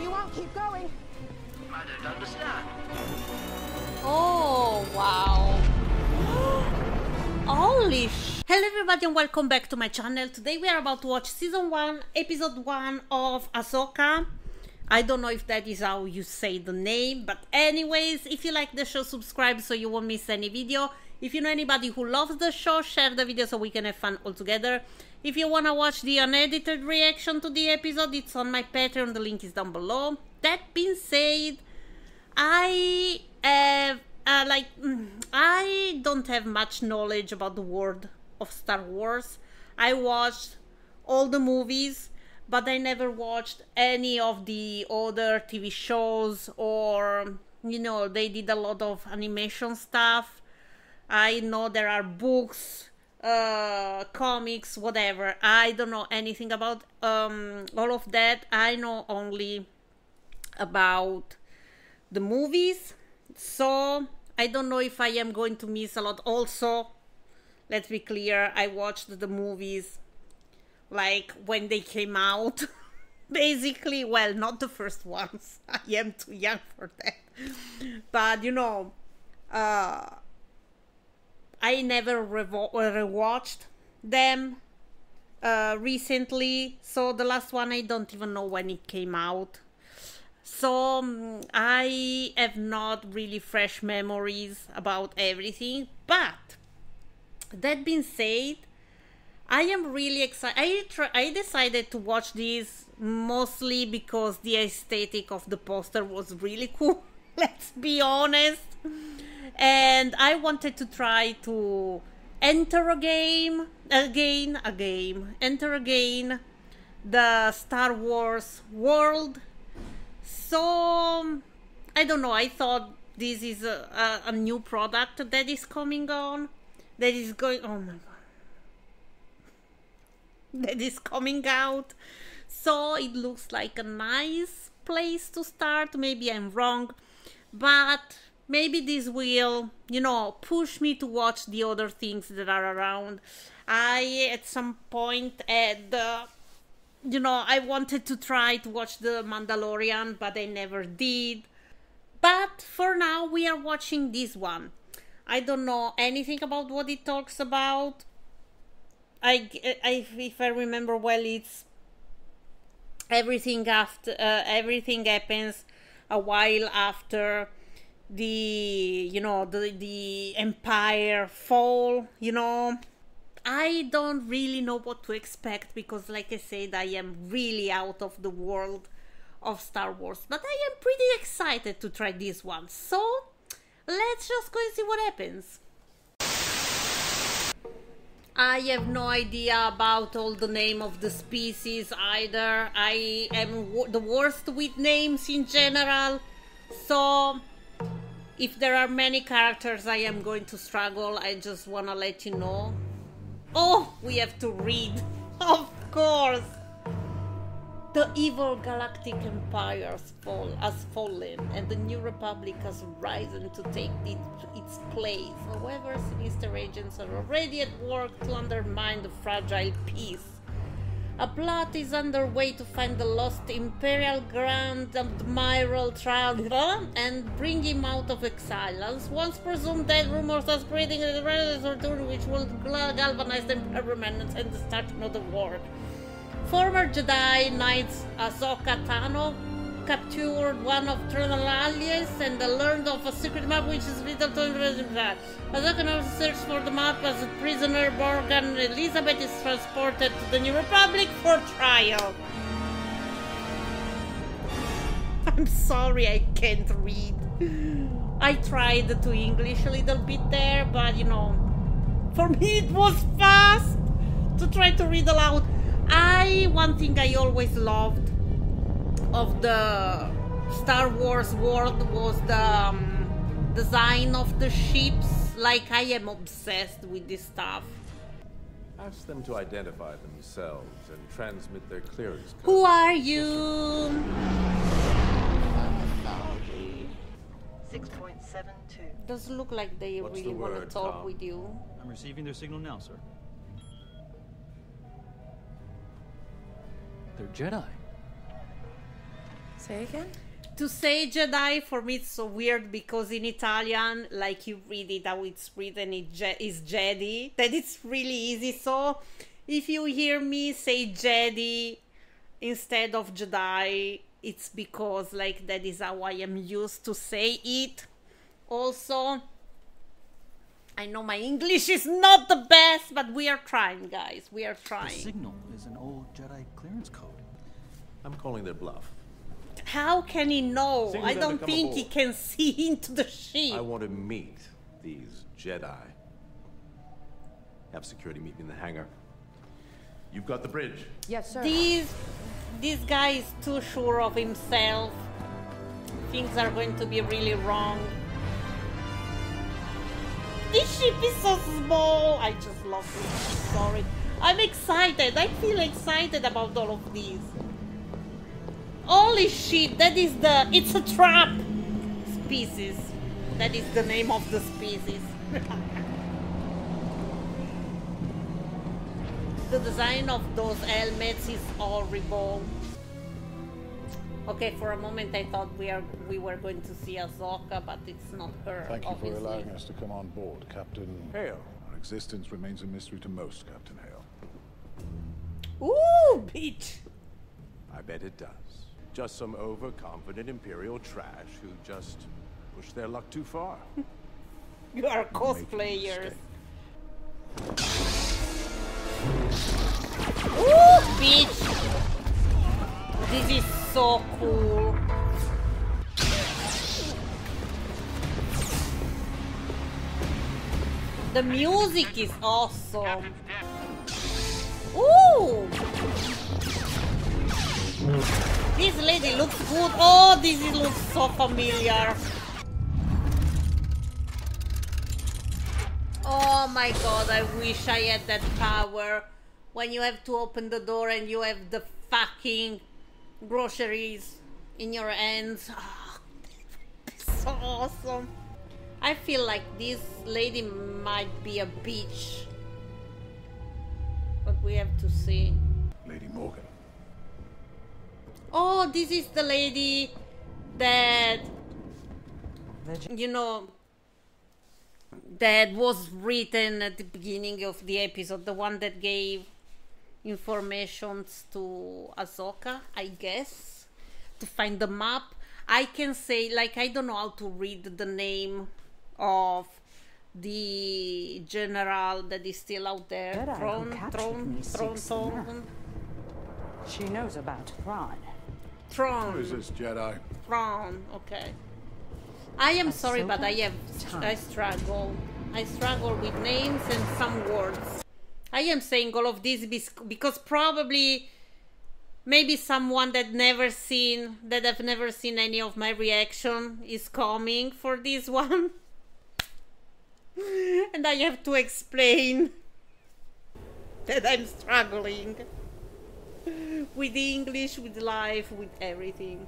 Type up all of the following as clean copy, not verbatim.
you won't keep going. I don't understand. Oh, wow. Holy shit. Hello everybody and welcome back to my channel. Today we are about to watch season 1, episode 1 of Ahsoka. I don't know if that is how you say the name, but anyways, if you like the show, subscribe so you won't miss any video. If you know anybody who loves the show, share the video so we can have fun all together. If you want to watch the unedited reaction to the episode, it's on my Patreon, the link is down below. That being said, I have, I don't have much knowledge about the world of Star Wars. I watched all the movies, but I never watched any of the other TV shows or, you know, they did a lot of animation stuff. I know there are books, comics, whatever. I don't know anything about all of that. I know only about the movies, so I don't know if I am going to miss a lot. Also, let's be clear, I watched the movies like when they came out basically. Well, not the first ones, I am too young for that, but you know, I never rewatched them recently, so the last one I don't even know when it came out. So I have not really fresh memories about everything, but that being said, I am really excited. I decided to watch this mostly because the aesthetic of the poster was really cool, let's be honest. And I wanted to try to enter again the Star Wars world. So I don't know, I thought this is a new product that is coming on, that is going, oh my god, that is coming out. So it looks like a nice place to start. Maybe I'm wrong, but maybe this will, you know, push me to watch the other things that are around. I, at some point, had, you know, I wanted to try to watch The Mandalorian, but I never did. But for now, we are watching this one. I don't know anything about what it talks about. If I remember well, it's everything after, everything happens a while after the, you know, the empire fall. You know, I don't really know what to expect because, like I said, I am really out of the world of Star Wars, but I am pretty excited to try this one, so let's just go and see what happens. I have no idea about all the name of the species either. I am the worst with names in general, so if there are many characters, I am going to struggle. I just want to let you know. Oh, we have to read. Of course. The evil galactic empire has fallen, and the new republic has risen to take its place. However, sinister agents are already at work to undermine the fragile peace. A plot is underway to find the lost Imperial Grand Admiral Thrawn and bring him out of exile. As once presumed dead, rumors are spreading that the rebels are returning, which will galvanize the remnants and the starting of the war. Former Jedi Knights Ahsoka Tano captured one of Thrawn's allies and learned of a secret map which is little to that. Ahsoka now searches for the map as a prisoner. Morgan Elizabeth is transported to the New Republic for trial. I'm sorry, I can't read. I tried to English a little bit there, but you know, for me it was fast to try to read aloud. One thing I always loved of the Star Wars world was the design of the ships. Like, I am obsessed with this stuff. Ask them to identify themselves and transmit their clearance. Who are you? 6.72. Doesn't look like they really want to talk, Tom? With you. I'm receiving their signal now, sir. They're Jedi. Say again? To say Jedi for me it's so weird because in Italian, like you read it how it's written, it is Jedi. That it's really easy. So if you hear me say Jedi instead of Jedi, it's because like that is how I am used to say it. Also, I know my English is not the best, but we are trying, guys. We are trying. The signal is an old Jedi clearance code. I'm calling their bluff. How can he know? I don't think he can see into the ship. I want to meet these Jedi. Have security meet me in the hangar. You've got the bridge. Yes, sir. This guy is too sure of himself. Things are going to be really wrong. This ship is so small. I just love this ship. Sorry. I'm excited. I feel excited about all of these. Holy shit, that is the... It's a trap! Species. That is the name of the species. The design of those helmets is horrible. Okay, for a moment I thought we were going to see Ahsoka, but it's not her. Thank you obviously for allowing us to come on board, Captain Hayle. Our existence remains a mystery to most, Captain Hayle. Ooh, bitch! I bet it does. Just some overconfident Imperial trash who just pushed their luck too far. You are cosplayers. Ooh, bitch! This is so cool. The music is awesome. Ooh! This lady looks good. Oh, this looks so familiar. Oh my god, I wish I had that power. When you have to open the door and you have the fucking groceries in your hands. Oh, so awesome. I feel like this lady might be a bitch. But we have to see. Lady Morgan. Oh, this is the lady that, you know, that was written at the beginning of the episode. The one that gave informations to Ahsoka, I guess, to find the map. I can say, like, I don't know how to read the name of the general that is still out there. Thrawn. She knows about Thrawn. Who is this Jedi? Thrawn, okay. I am sorry, but I struggle with names and some words. I am saying all of this because probably maybe someone that have never seen any of my reaction is coming for this one. And I have to explain that I'm struggling with the English, with life, with everything.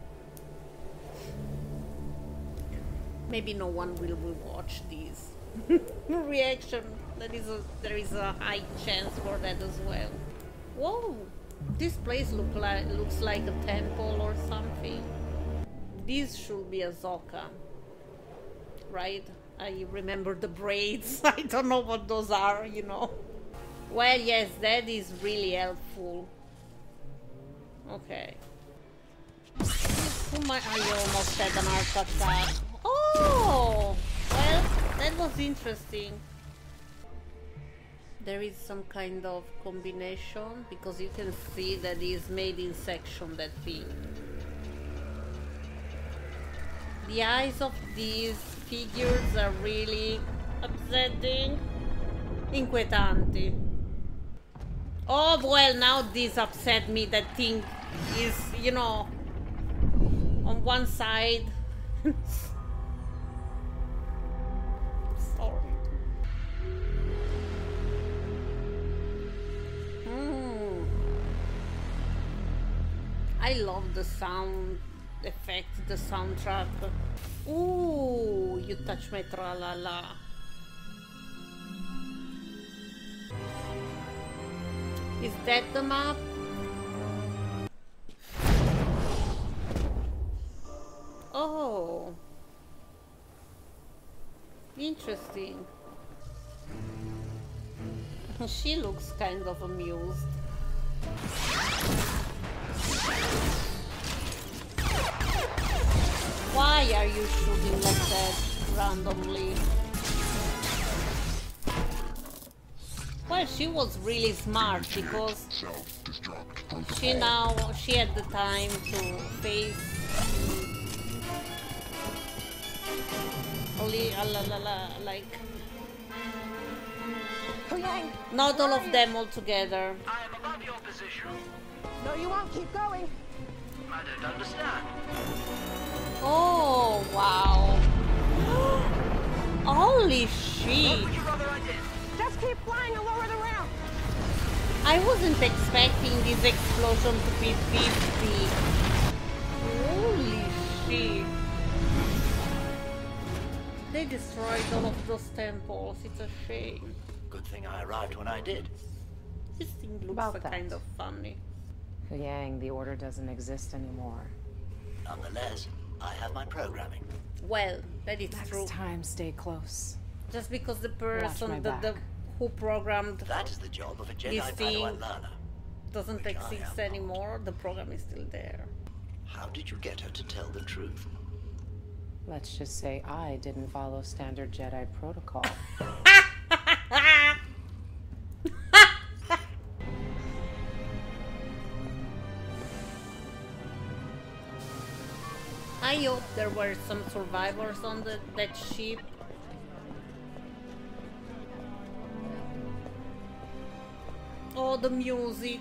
Maybe no one will watch this reaction. There is a high chance for that as well. Whoa! This place looks like a temple or something. This should be Ahsoka, right? I remember the braids. I don't know what those are, you know. Well, yes, that is really helpful. Okay. Oh my, I almost had an art attack. Oh! Well, that was interesting. There is some kind of combination, because you can see that it's made in section, that thing. The eyes of these figures are really upsetting. Inquietante. Oh, well, now this upset me. That thing is, you know, on one side. Sorry. I love the sound effect, the soundtrack. Ooh, you touch my tra-la-la. Is that the map? Interesting. She looks kind of amused. Why are you shooting like that randomly? Well, she was really smart because she had the time to face like not all of them all together. I am above your position. No, you won't. Keep going. I don't understand. Oh wow! Holy shit! Just keep flying and lower the ramp. I wasn't expecting this explosion to be 50. Holy shit! They destroyed all of those temples. It's a shame. Good thing I arrived when I did. This thing looks kind of funny. Huyang, the order doesn't exist anymore. Nonetheless, I have my programming. Well, that is true. Next time, stay close. Just because the person who programmed that is the job of a Jedi Padawan learner doesn't exist anymore, the program is still there. How did you get her to tell the truth? Let's just say I didn't follow standard Jedi protocol. I hope there were some survivors on that ship. Oh, the music.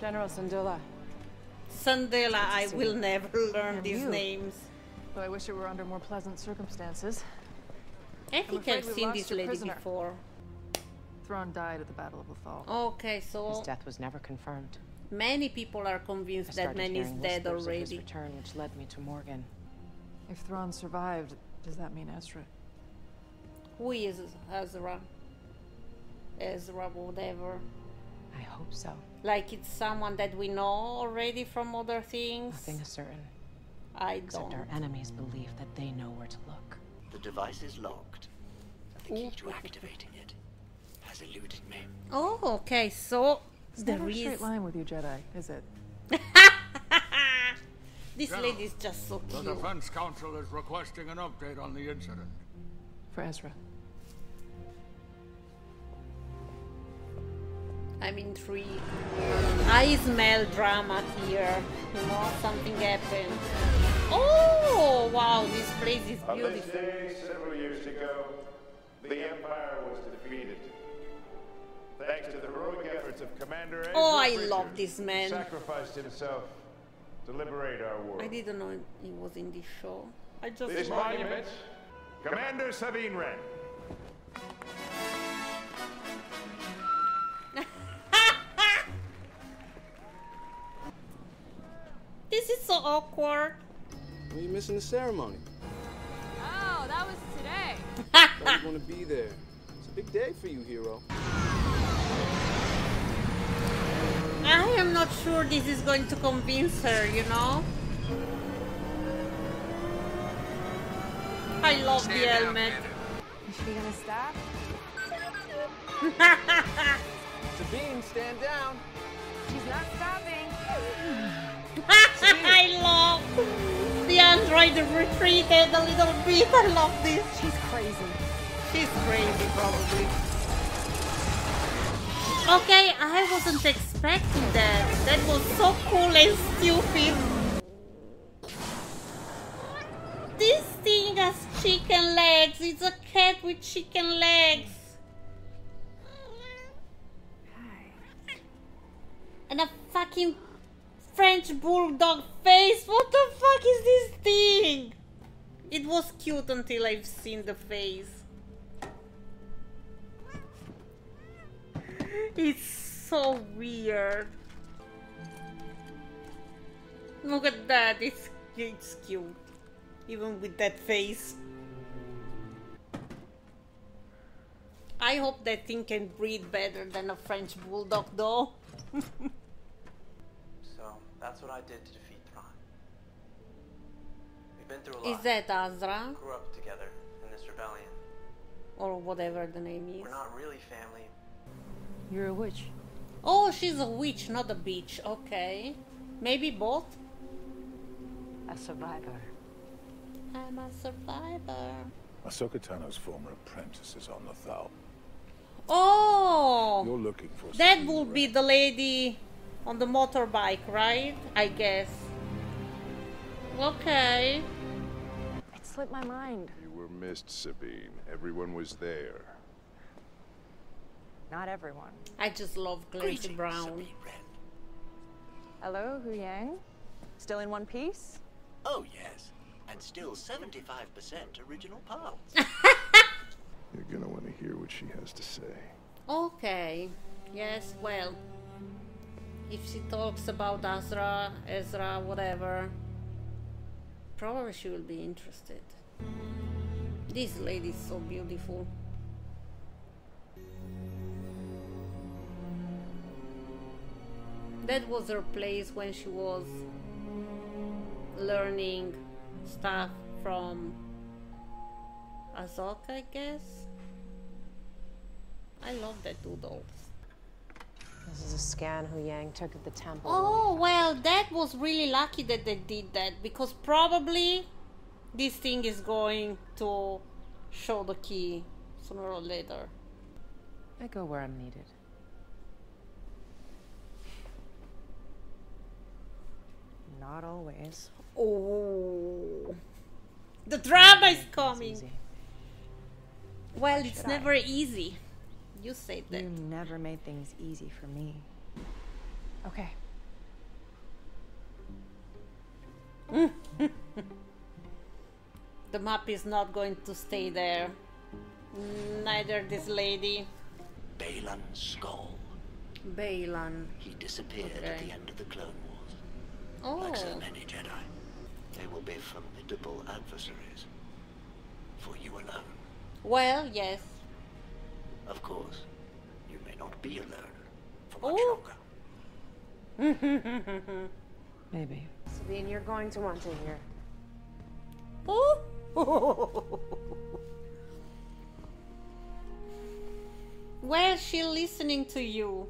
General Syndulla. Syndulla, I will never learn these names. But I wish it were under more pleasant circumstances. I think I've seen this lady before. Thrawn died at the Battle of the Thall. Okay, so his death was never confirmed. Many people are convinced that man is dead already. His return, which led me to Morgan. If Thrawn survived, does that mean Ezra? Who is Ezra? Ezra, whatever. I hope so. Like it's someone that we know already from other things. Nothing is certain. I don't. Except our enemies believe that they know where to look. The device is locked. The key to activating it has eluded me. Oh, okay. So. It's never a straight line with you Jedi, is it? This lady is just so cute. The Defense Council is requesting an update on the incident. For Ezra. I'm intrigued. I smell drama here. You know, something happened. Oh, wow, this place is beautiful. On this day, several years ago, the Empire was defeated. Thanks to the heroic efforts of Commander Ezra Bridger, I love this man. Sacrificed himself to liberate our world. I didn't know he was in this show. I just this monument, Commander Sabine Wren. This is so awkward. What are you missing the ceremony? Oh, that was today. I'm going to be there. It's a big day for you, hero. I am not sure this is going to convince her, you know? I love the helmet. Is she gonna stop? Sabine, stand down. She's not stopping. I love the android retreated a little bit. I love this. She's crazy. She's crazy, probably. Okay, I wasn't expecting that. That was so cool and stupid. This thing has chicken legs. It's a cat with chicken legs. And a fucking French bulldog face. What the fuck is this thing? It was cute until I've seen the face. It's so weird. Look at that, it's cute. Even with that face. I hope that thing can breathe better than a French bulldog though. So, that's what I did to defeat Thrawn. We've been through a lot. Is that Ezra? Grew up together in this rebellion. Or whatever the name is. We're not really family. You're a witch. Oh, she's a witch, not a bitch. Okay. Maybe both? A survivor. I'm a survivor. Ahsoka Tano's former apprentice is on the Thall. Oh! You're looking for that would be the lady on the motorbike, right? I guess. Okay. It slipped my mind. You were missed, Sabine. Everyone was there. Not everyone. I just love Clancy Brown. Hello, Huyang. Still in one piece? Oh, yes. And still 75% original parts. You're gonna want to hear what she has to say. Okay. Yes, well. If she talks about Ezra, whatever, probably she will be interested. This lady is so beautiful. That was her place when she was learning stuff from Ahsoka, I guess. I love that doodle. This is a scan Huyang took at the temple. Oh, well, that was really lucky that they did that, because probably this thing is going to show the key sooner or later. I go where I'm needed. Not always. Oh, the drama is coming. Well, it's never easy. You say that. You never made things easy for me. Okay. The map is not going to stay there. Neither this lady. Baylan Skoll. Baylan. He disappeared at the end of the Clone Wars. Oh. Like so many Jedi, they will be formidable adversaries for you alone. Well, yes. Of course, you may not be alone for much longer. Maybe. Sabine, you're going to want to hear. Oh. Well, she's listening to you.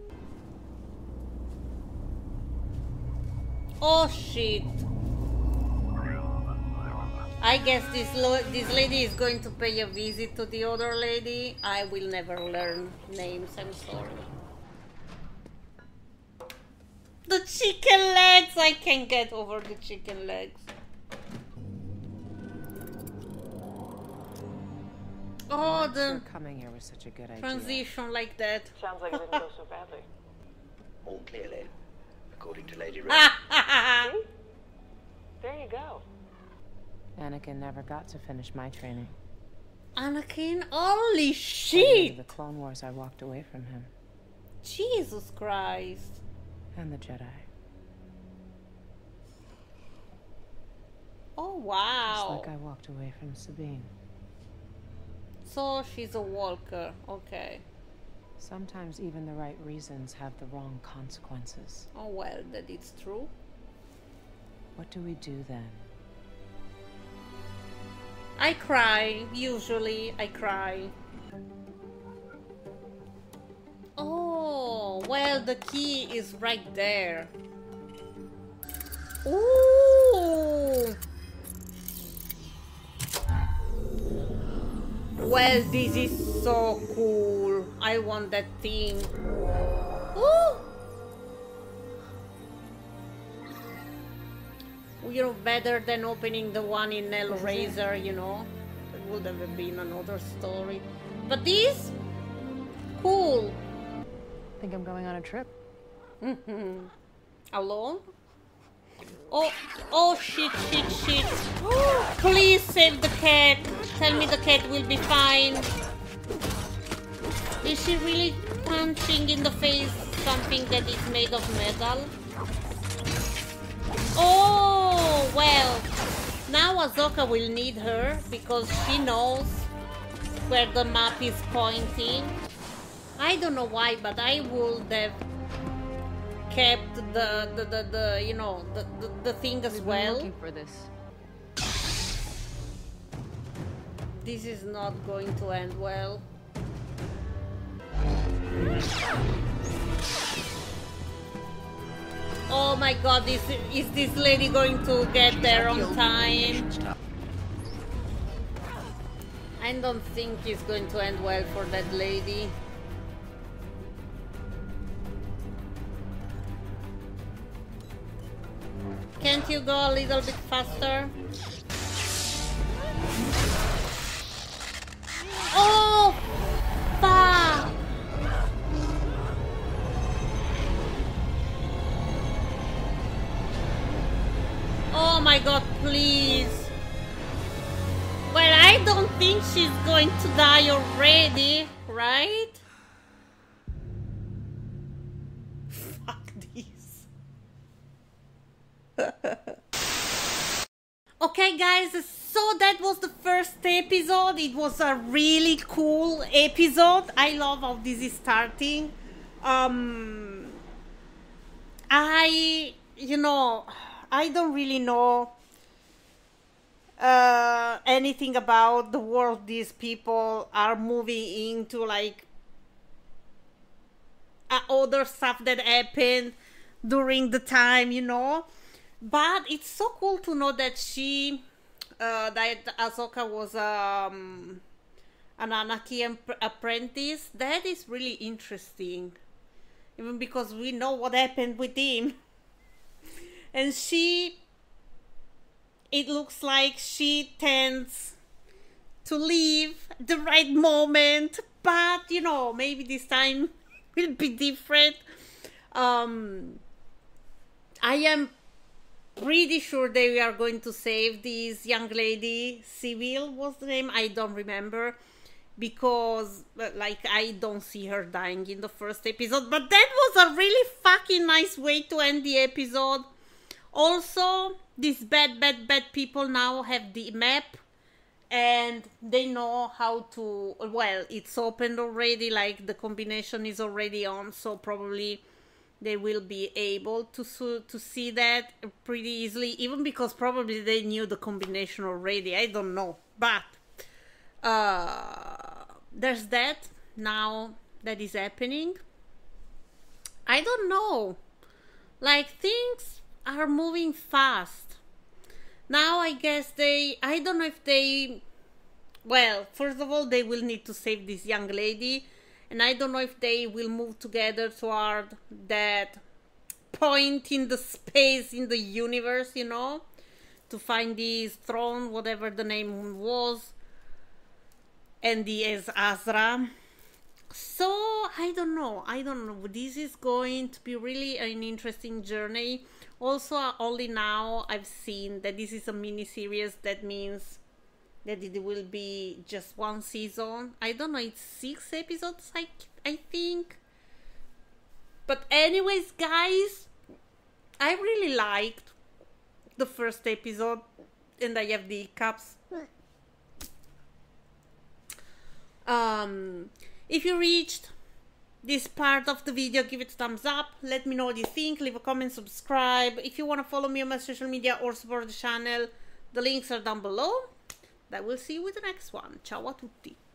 Oh shit! I guess this lady is going to pay a visit to the other lady. I will never learn names, I'm sorry. The chicken legs! I can get over the chicken legs. Oh, the coming here was such a good idea. Transition like that. Sounds like it didn't go so badly. All clearly. According to Lady Red. See? There you go. Anakin never got to finish my training. Anakin? Holy shit! The Clone Wars, I walked away from him. Jesus Christ. And the Jedi. Oh, wow. Just like I walked away from Sabine. So she's a walker. Okay. Sometimes even the right reasons have the wrong consequences. Oh, well, that is true. What do we do then? I cry. Usually, I cry. Oh, well, the key is right there. Ooh! Well, this is so cool. I want that thing. Ooh! We're better than opening the one in Hellraiser, you know. That would have been another story. But this? Cool. I think I'm going on a trip. Alone? Oh, oh shit, shit, shit. Please save the cat. Tell me the cat will be fine. Is she really punching in the face something that is made of metal? Oh, well. Now Ahsoka will need her because she knows where the map is pointing. I don't know why, but I would have kept the you know, the thing as well. We've been looking for this. This is not going to end well. Oh my god, is this lady going to get there on time? I don't think it's going to end well for that lady. Can't you go a little bit faster? Oh, fuck! Oh my god, please. Well, I don't think she's going to die already, right? Fuck this. Okay, guys, so that was the first episode. It was a really cool episode. I love how this is starting. I don't really know anything about the world these people are moving into, like other stuff that happened during the time, you know. But it's so cool to know that Ahsoka was an Anakin apprentice. That is really interesting, even because we know what happened with him. And she, it looks like she tends to leave the right moment, but you know, maybe this time will be different. I am pretty sure they are going to save this young lady. Seville was the name, I don't remember, because like I don't see her dying in the first episode. But that was a really fucking nice way to end the episode. Also, these bad people now have the map and they know how to, well, it's opened already, like the combination is already on, so probably they will be able to see that pretty easily, even because probably they knew the combination already. I don't know, but there's that now that is happening. I don't know, like things are moving fast now. I guess I don't know if they, well, first of all, they will need to save this young lady, and I don't know if they will move together toward that point in the space, in the universe, you know, to find this throne, whatever the name was, and the Ezra. So I don't know, this is going to be really an interesting journey. Also, only now I've seen that this is a mini series. That means that it will be just one season. I don't know, it's 6 episodes, I think. But anyways, guys, I really liked the first episode, and I have the hiccups. If you reached this part of the video, give it a thumbs up, let me know what you think, leave a comment, subscribe. If you want to follow me on my social media or support the channel, the links are down below. I will see you with the next one. Ciao a tutti.